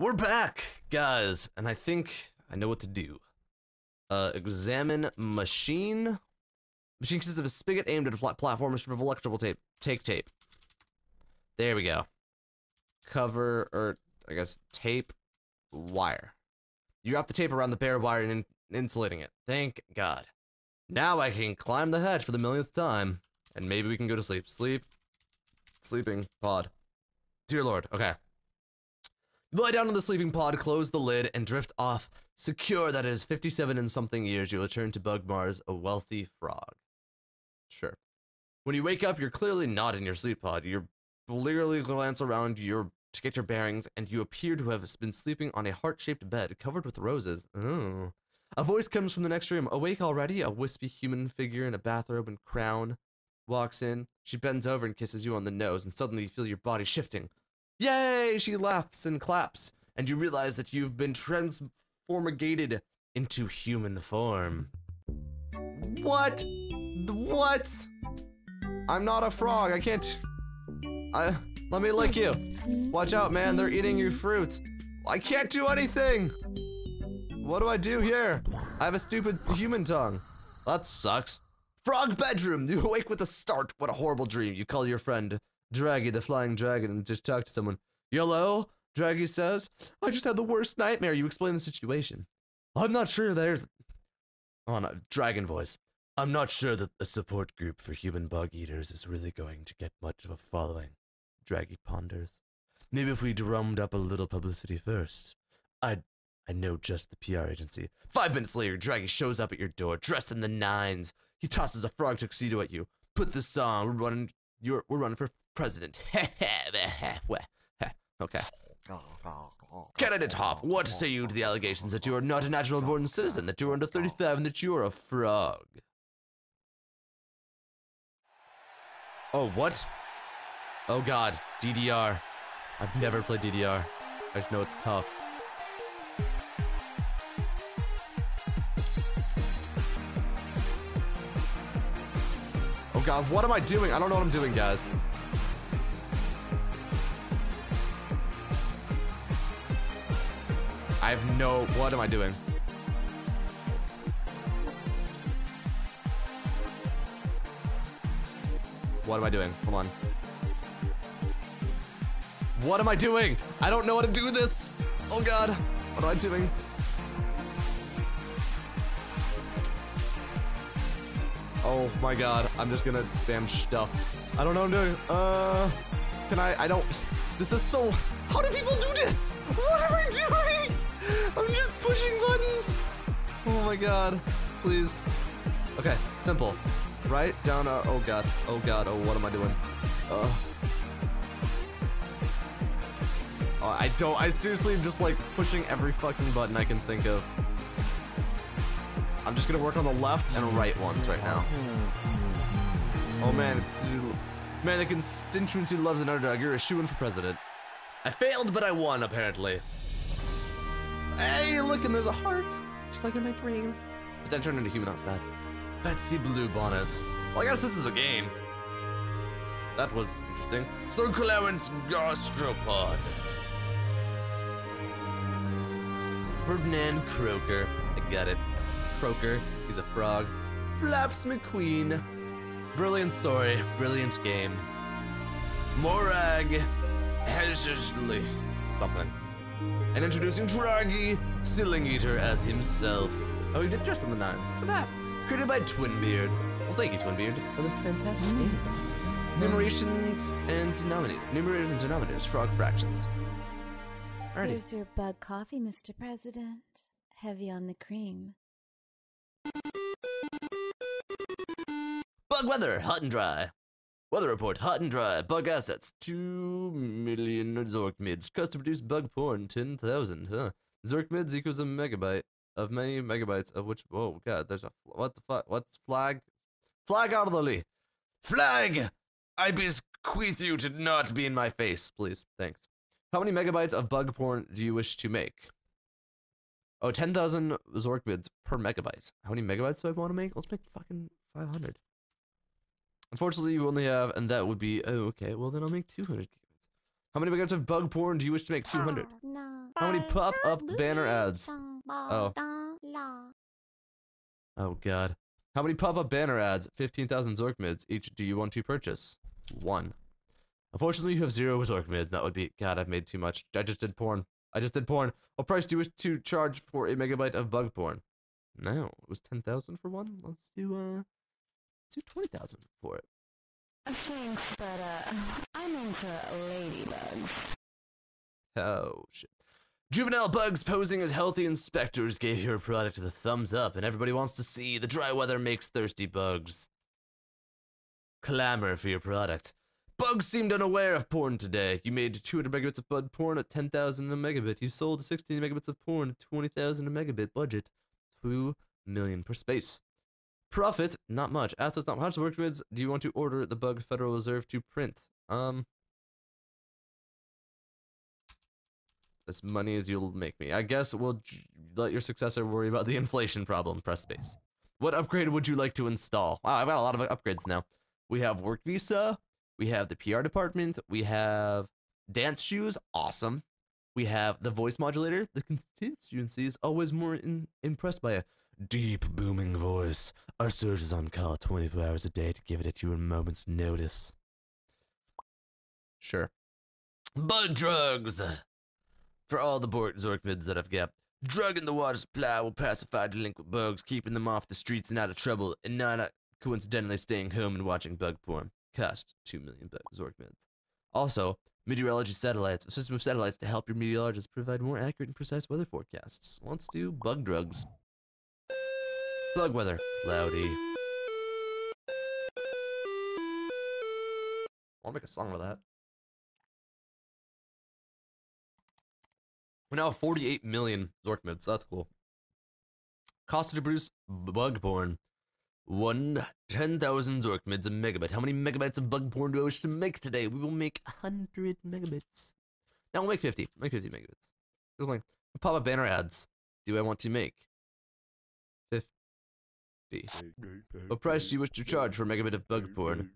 We're back, guys, and I think I know what to do. Examine machine. Machine consists of a spigot aimed at a flat platform, a strip of electrical tape. Take tape. There we go. Cover, or I guess tape wire. You wrap the tape around the bare wire and insulating it. Thank God. Now I can climb the hatch for the millionth time, and maybe we can go to sleep. Sleeping pod. Dear Lord, okay. You lie down on the sleeping pod, close the lid, and drift off. Secure that it is 57 and something years, you return to Bug Mars, a wealthy frog. Sure. When you wake up, you're clearly not in your sleep pod. You literally glance around to get your bearings, and you appear to have been sleeping on a heart-shaped bed covered with roses. Ooh. A voice comes from the next room. Awake already? A wispy human figure in a bathrobe and crown walks in. She bends over and kisses you on the nose, and suddenly you feel your body shifting. Yay! She laughs and claps, and you realize that you've been transformigated into human form. What? What? I'm not a frog. I can't... Let me lick you. Watch out, man. They're eating your fruit. I can't do anything. What do I do here? I have a stupid human tongue. That sucks. Frog bedroom. You awake with a start. What a horrible dream. You call your friend Draggy, the flying dragon, and just talk to someone. Hello? Draggy says. I just had the worst nightmare. You explain the situation. I'm not sure there's... Oh, no. Dragon voice. I'm not sure that a support group for human bug eaters is really going to get much of a following. Draggy ponders. Maybe if we drummed up a little publicity first. I know just the PR agency. 5 minutes later, Draggy shows up at your door, dressed in the nines. He tosses a frog tuxedo at you. Put this on. We're running for president. Okay. Candidate Hop, what say you to the allegations that you are not a natural-born citizen, that you are under 35, and that you are a frog? Oh, what? Oh god, DDR. I've never played DDR. I just know it's tough. Oh god, what am I doing? I don't know what I'm doing, guys. I have no... What am I doing? What am I doing? Hold on. What am I doing? I don't know how to do this. Oh god. What am I doing? Oh my god. I'm just gonna spam stuff. I don't know what I'm doing. Can I don't... This is so... How do people do this? What am I doing? I'm just pushing buttons. Oh my god. Please. Okay. Simple. Right? Down... oh god. Oh god. Oh, what am I doing? I seriously am just like pushing every fucking button I can think of. I'm just gonna work on the left and right ones right now. Oh man, man, the constituency loves an underdog. You're a shoo-in for president. I failed, but I won apparently. Hey, look, and there's a heart, just like in my dream. But then I turned into human. That's bad. Betsy Blue Bonnet. Well, I guess this is the game. That was interesting. Sir Clarence Gastropod. Ferdinand Croker. I got it. Croker. He's a frog. Flaps McQueen. Brilliant story. Brilliant game. Morag Hessley. Something. And introducing Draggy Ceiling Eater as himself. Oh, he did Dress on the Nines. Look at that. Created by Twinbeard. Well, thank you, Twinbeard, for this fantastic game. Numerators and denominators. Frog fractions. Alrighty. Here's your bug coffee, Mr. President. Heavy on the cream. Bug weather, hot and dry. Weather report, hot and dry. Bug assets, 2 million Zorkmids. Custom-produced bug porn, 10,000. Huh. Zorkmids equals a megabyte of many megabytes of which. Oh god, there's a what the fuck? What's flag? Flag out of the league. Flag! I bequeath you to not be in my face, please. Thanks. How many megabytes of bug porn do you wish to make? Oh, 10,000 Zorkmids per megabyte. How many megabytes do I want to make? Let's make fucking 500. Unfortunately, you only have, and that would be, oh, okay, well then I'll make 200 gigabytes. How many megabytes of bug porn do you wish to make? 200. No. How many pop-up banner ads? Oh. Oh god. How many pop-up banner ads? 15,000 Zork mids each. Do you want to purchase? One. Unfortunately, you have 0 Zork mids. That would be... God, I've made too much. I just did porn. What price do you wish to charge for a megabyte of bug porn? No, it was 10,000 for one. Let's do 20,000 for it. Thanks, but I'm into ladybugs. Oh shit. Juvenile bugs posing as healthy inspectors gave your product the thumbs up, and everybody wants to see the dry weather makes thirsty bugs clamor for your product. Bugs seemed unaware of porn today. You made 200 megabits of bud porn at 10,000 a megabit. You sold 16 megabits of porn at 20,000 a megabit. Budget, 2 million per space. Profit, not much. Assets, not much. Work goods, do you want to order the bug Federal Reserve to print? As money as you'll make me. I guess we'll let your successor worry about the inflation problem. Press space. What upgrade would you like to install? Wow, I've got a lot of upgrades now. We have work visa. We have the PR department. We have dance shoes. Awesome. We have the voice modulator. The constituency is always more impressed by a deep, booming voice. Our surge is on call 24 hours a day to give it at you a moment's notice. Sure. Bug drugs! For all the bored Zork mids that I've got, drug in the water supply will pacify delinquent bugs, keeping them off the streets and out of trouble, and not coincidentally staying home and watching bug porn. Cost 2 million Zork mids. Also, meteorology satellites, a system of satellites to help your meteorologists provide more accurate and precise weather forecasts. Let's do bug drugs. Bug weather. Cloudy. I'll make a song with that. We're now 48 million Zork mids, so that's cool. Cost to produce bug porn. 10,000 Zork mids a megabyte. How many megabytes of bug porn do I wish to make today? We will make 100 megabytes. Now we'll make 50. Make 50 megabytes. There's like pop-up banner ads. Do I want to make? 50. What price do you wish to charge for a megabit of bug porn?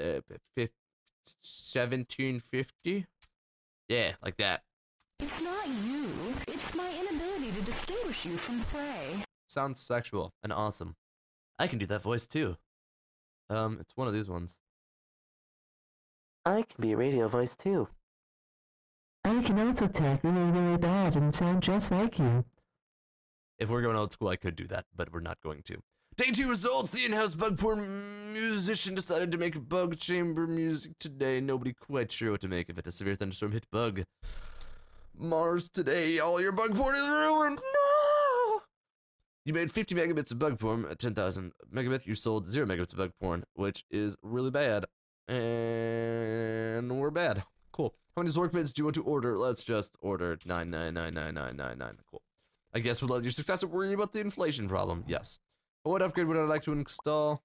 17.50? Yeah, like that. It's not you. It's my inability to distinguish you from prey. Sounds sexual and awesome. I can do that voice too. It's one of these ones. I can be a radio voice too. I can also talk really, really bad and sound just like you. If we're going old school, I could do that, but we're not going to. Day 2 results. The in-house bug porn musician decided to make bug chamber music today. Nobody quite sure what to make of it. A severe thunderstorm hit bug Mars today. All your bug porn is ruined. No! You made 50 megabits of bug porn at 10,000 megabits. You sold 0 megabits of bug porn, which is really bad. And we're bad. Cool. How many Zork mids do you want to order? Let's just order 9999999. Cool. I guess we'll let your successor worry about the inflation problem. Yes. What upgrade would I like to install?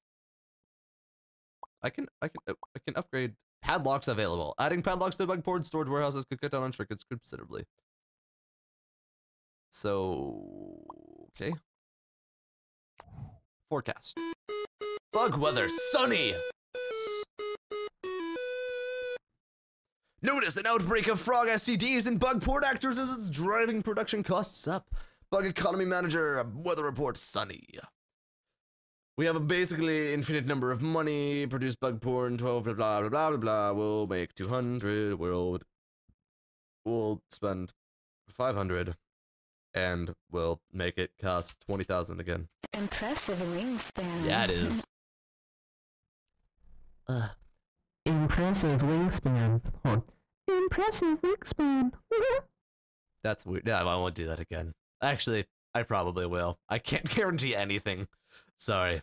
I can upgrade padlocks available. Adding padlocks to bug porn storage warehouses could cut down on shrinkage considerably. So, okay. Forecast. Bug weather, sunny. Notice an outbreak of frog STDs in bug porn actors as it's driving production costs up. Bug economy manager, weather report, sunny. We have a basically infinite number of money, produce bug porn, 12, blah, blah, blah, blah, blah, blah. We'll make 200, we'll spend 500, and we'll make it cost 20,000 again. Impressive wingspan. Yeah, it is. Impressive wingspan. Hold on. Impressive wingspan. That's weird. No, I won't do that again. Actually, I probably will. I can't guarantee anything. Sorry.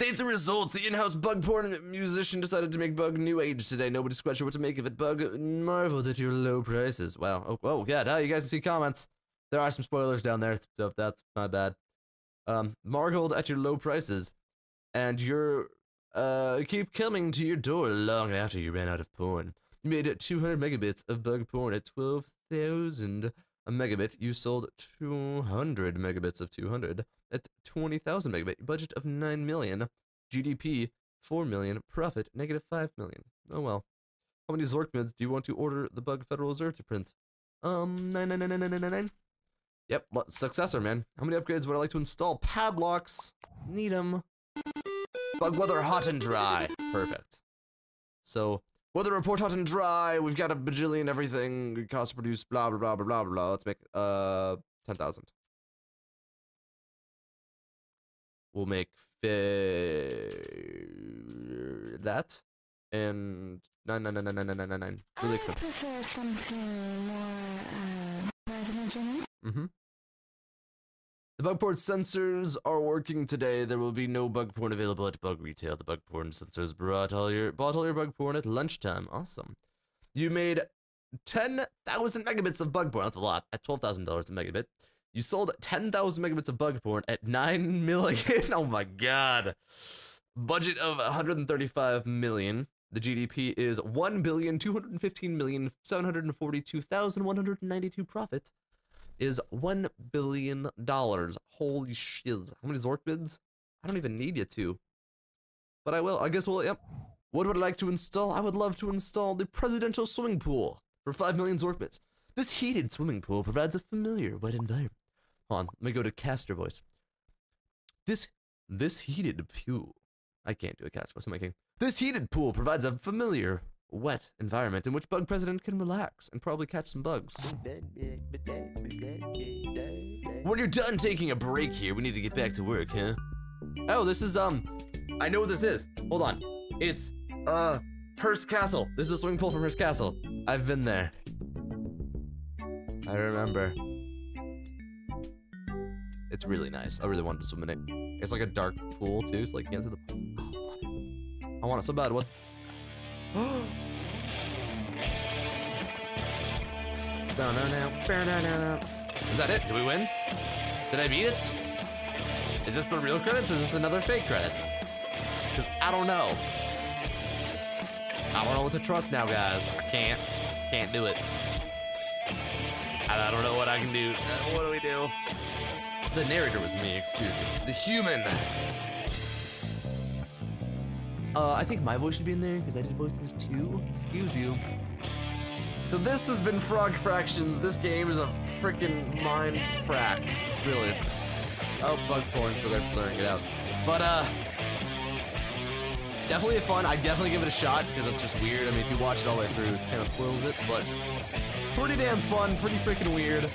Day 3 results. The in-house bug porn musician decided to make bug new age today. Nobody's quite sure what to make of it. Bug marveled at your low prices. Wow. Oh god. Oh, you guys can see comments. There are some spoilers down there, so that's my bad. Marveled at your low prices, and your keep coming to your door long after you ran out of porn. You made 200 megabits of bug porn at 12,000. A megabit, you sold 200 megabits of 200 at 20,000 megabit, budget of 9 million, GDP 4 million, profit negative 5 million. Oh well. How many Zork mids do you want to order the bug Federal Reserve to print? 9. Yep, successor, man. How many upgrades would I like to install? Padlocks. Need them. Bug weather hot and dry. Perfect. So, weather report hot and dry. We've got a bajillion everything. Cost to produce, blah, blah, blah, blah, blah, blah. Let's make 10,000. We'll make that. And 9. Really expensive. Prefer something more resident. The bug porn sensors are working today. There will be no bug porn available at bug retail. The bug porn sensors bought all your bug porn at lunchtime. Awesome. You made 10,000 megabits of bug porn. That's a lot. At $12,000 a megabit. You sold 10,000 megabits of bug porn at 9 million. Oh my god. Budget of 135 million. The GDP is 1,215,742,192. Profit is $1 billion. Holy shiz. How many Zork bids? I don't even need you to. But I will. I guess we'll, yep. What would I like to install? I would love to install the presidential swimming pool for 5 million Zork bids. This heated swimming pool provides a familiar wet environment. Hold on, let me go to caster voice. This heated pool. I can't do a caster voice, I'm making. This heated pool provides a familiar wet environment in which Bug President can relax and probably catch some bugs. When you're done taking a break here, we need to get back to work, huh? Oh, this is, I know what this is. Hold on. It's, Hearst Castle. This is the swimming pool from Hearst Castle. I've been there. I remember. It's really nice. I really wanted to swim in it. It's like a dark pool, too, so like you can't see the pool. I want it so bad. What's... Is that it? Did we win? Did I beat it? Is this the real credits or is this another fake credits? Because I don't know. I don't know what to trust now, guys. I can't do it. I don't know what I can do. What do we do? The narrator was me, excuse me. The human. I think my voice should be in there because I did voices too. Excuse you. So this has been Frog Fractions. This game is a freaking mind frack, really. Oh, bug porn, so they're blurring it out. But definitely fun. I definitely give it a shot because it's just weird. I mean, if you watch it all the way through, it kind of spoils it. But pretty damn fun, pretty freaking weird.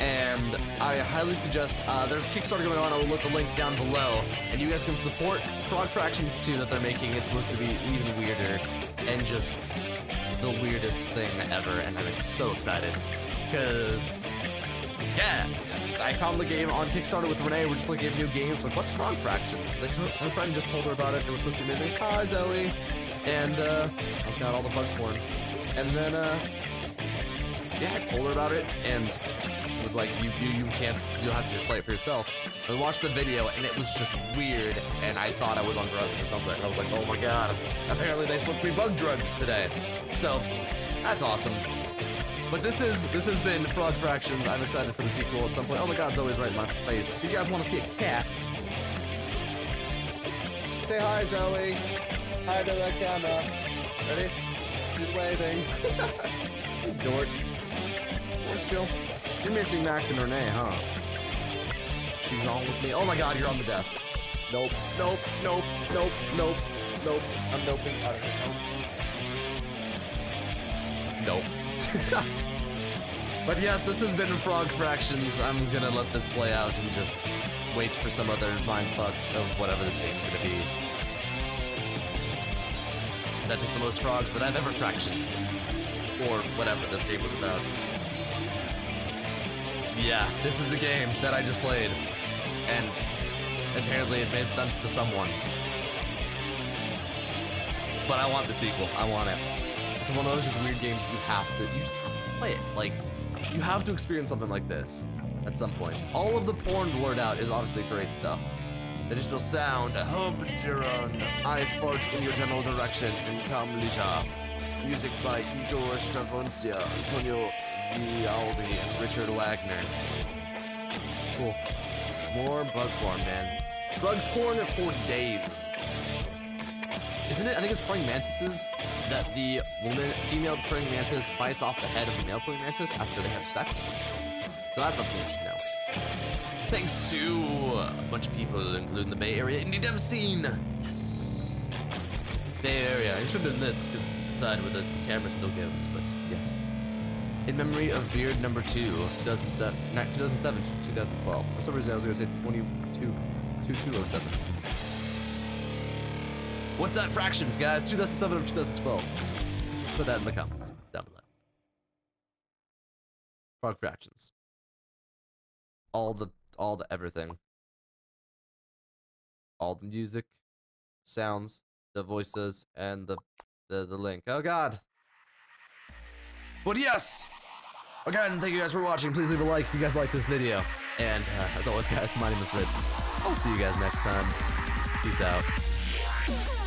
And I highly suggest, there's a Kickstarter going on, I will put the link down below, and you guys can support Frog Fractions 2 that they're making. It's supposed to be even weirder, and just the weirdest thing ever, and I'm so excited, because, yeah, I found the game on Kickstarter with Renee. We're just looking at new games, like, what's Frog Fractions? Like, her friend just told her about it, it was supposed to be amazing. Hi, Zoe, and, I've got all the bug porn, and then, yeah, I told her about it, and... was like, you can't, you'll have to just play it for yourself. I watched the video and it was just weird and I thought I was on drugs or something. I was like, oh my god, apparently they slipped me bug drugs today. So, that's awesome. But this has been Frog Fractions. I'm excited for the sequel at some point. Oh my god, Zoe's right in my face. If you guys want to see a cat, say hi, Zoe. Hi to the camera. Ready? She's waving. Dork. Or chill. You're missing Max and Renee, huh? She's on with me. Oh my god, you're on the desk. Nope, nope, nope, nope, nope, nope. I'm noping out of here. Nope. Nope. But yes, this has been Frog Fractions. I'm gonna let this play out and just wait for some other mindfuck of whatever this game's gonna be. That was the most frogs that I've ever fractioned. Or whatever this game was about. Yeah, this is the game that I just played, and apparently it made sense to someone. But I want the sequel. I want it. It's one of those just weird games you just have to play it. Like, you have to experience something like this at some point. All of the porn blurred out is obviously great stuff. Additional sound. Hobejiron. I fart in your general direction. And Tom Lehrer. Music by Igor Stravinsky, Antonio Vivaldi, and Richard Wagner. Cool. More bug porn, man. Bug porn for days. Isn't it? I think it's praying mantises that the woman, female praying mantis bites off the head of the male praying mantis after they have sex. So that's something you should know. Thanks to a bunch of people, including the Bay Area indie dev scene. Yes. Bay Area. I should have done this because it's the side where the camera still gives, but yes. In memory of Beard number 2, 2007, not 2007 to 2012. For some reason I was going to say 2207. What's that fractions, guys? 2007 of 2012. Put that in the comments down below. Frog Fractions. All the everything. All the music, sounds, the voices, and the link. Oh god. But yes! Again, thank you guys for watching. Please leave a like if you guys like this video. And as always, guys, my name is Ritz. I'll see you guys next time. Peace out.